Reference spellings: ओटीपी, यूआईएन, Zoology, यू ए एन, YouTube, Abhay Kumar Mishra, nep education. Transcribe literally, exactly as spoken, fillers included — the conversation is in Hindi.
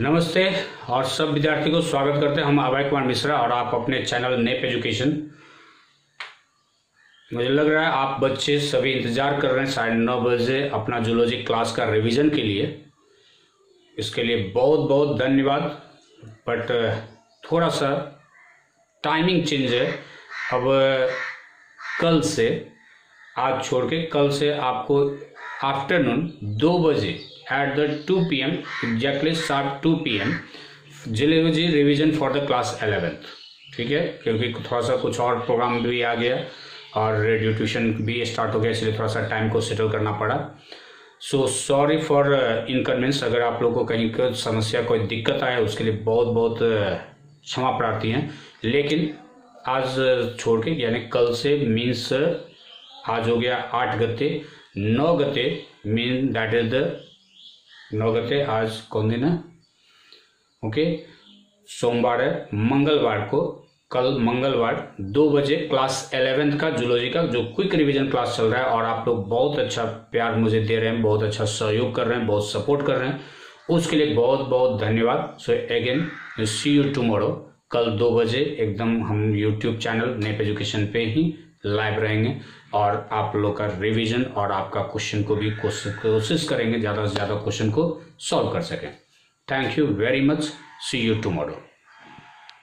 नमस्ते और सब विद्यार्थी को स्वागत करते हैं। हम अभय कुमार मिश्रा और आप अपने चैनल नेट एजुकेशन। मुझे लग रहा है आप बच्चे सभी इंतजार कर रहे हैं साढ़े नौ बजे अपना जूलॉजी क्लास का रिवीजन के लिए। इसके लिए बहुत बहुत धन्यवाद। बट थोड़ा सा टाइमिंग चेंज है, अब कल से, आज छोड़ के कल से आपको आफ्टरनून दो बजे at the two P M exactly sharp two P M zoology revision for the class eleventh, ठीक है। क्योंकि थोड़ा सा कुछ और प्रोग्राम भी आ गया और रेडियो ट्यूशन भी स्टार्ट हो गया, इसलिए थोड़ा सा टाइम को सेटल करना पड़ा। So sorry for inconvenience. अगर आप लोगों को कहीं कोई समस्या कोई दिक्कत आए उसके लिए बहुत बहुत क्षमा प्रार्थी हैं। लेकिन आज छोड़ के यानी कल से मीन्स आज हो गया आठ गते नौ गते मीन दैट इज द नौ गते आज कौन दिन है? ओके, सोमवार है। मंगलवार को, कल मंगलवार दो बजे क्लास एलेवेंथ का जूलॉजी का जो क्विक रिवीजन क्लास चल रहा है और आप लोग बहुत अच्छा प्यार मुझे दे रहे हैं, बहुत अच्छा सहयोग कर रहे हैं, बहुत सपोर्ट कर रहे हैं, उसके लिए बहुत बहुत धन्यवाद। So again see you tomorrow. कल दो बजे एकदम हम यूट्यूब चैनल नेट एजुकेशन पे ही लाइव रहेंगे और आप लोग का रिवीजन और आपका क्वेश्चन को भी कोशिश करेंगे ज़्यादा से ज़्यादा क्वेश्चन को सॉल्व कर सकें। Thank you very much. See you tomorrow.